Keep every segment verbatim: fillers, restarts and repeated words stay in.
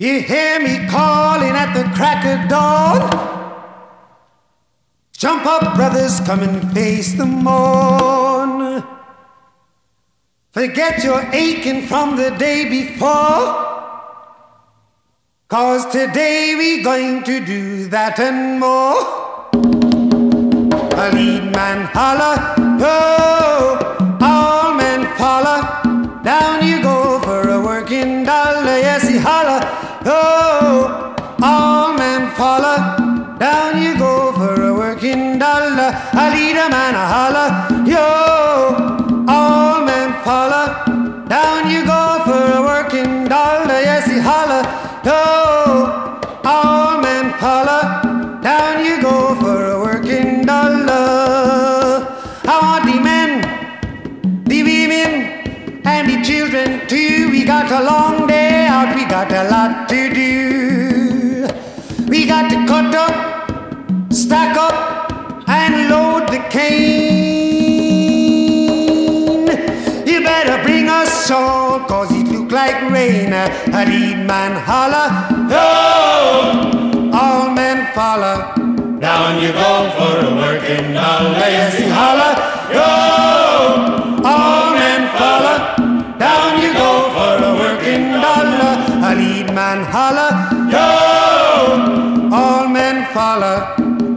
You hear me calling at the crack of dawn. Jump up, brothers, come and face the morn. Forget your aching from the day before, 'cause today we're going to do that and more. A lead man holler, oh, all men follow. Down you go for a working dollar, yes he holler. Oh, all men follow. Down you go for a working dollar. I lead a man a holler. Yo, all men follow. Down you go for a working dollar. Yes, he holler. Oh, all men follow. Down you go for a working dollar. I want the men, the women, and the children too. We got a long day out. We got a lot to do. We got to cut up, stack up, and load the cane. You better bring us all, 'cause it look like rain. A lead man holler, oh, all men follow. Down you go for a working dollar. Yes, he holler, oh, all men follow. Down you go for a working dollar. A lead man holler, yo. Follow.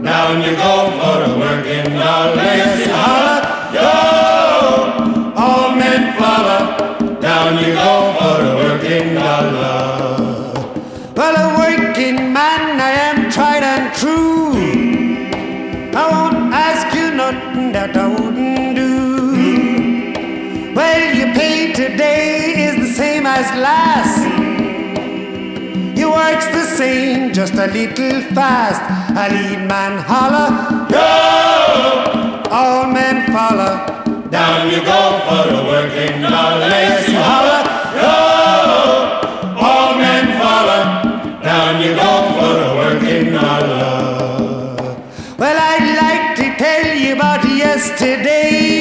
Down you go for a working dollar. Yes, you holler, yo. All men follow. Down you go for a working dollar. Well, a working man I am, tried and true. I won't ask you nothing that I wouldn't do. Well, your pay today is the same as last. You work's the same, just a little fast. A lead man holler, yo! All men follow. Down you go for a working dollar. Yes, you holler, yo! All men follow. Down you go for a working dollar. Well, I'd like to tell you about yesterday.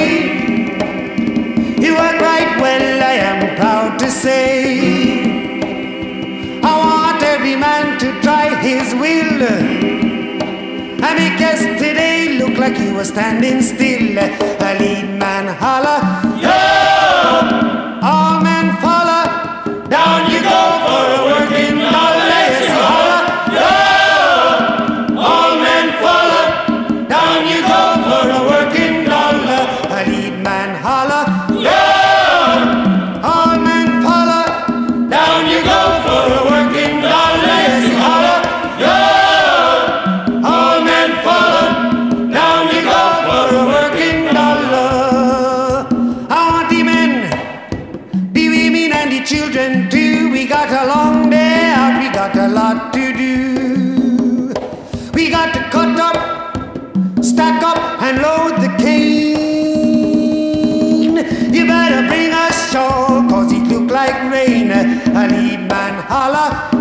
You worked right well, I am proud to say. Man to try his will and make yesterday look like he was standing still. A lead man holler, yo! All men follow. Down you go for a working dollar. Yes, you holler, yo! All men follow. Down you go for a working dollar. A lead man holler, yo! All men follow. Down you go for a working dollar. Children too, we got a long day out, we got a lot to do. We got to cut up, stack up, and load the cane. You better bring us all, 'cause it look like rain. A lead man holler.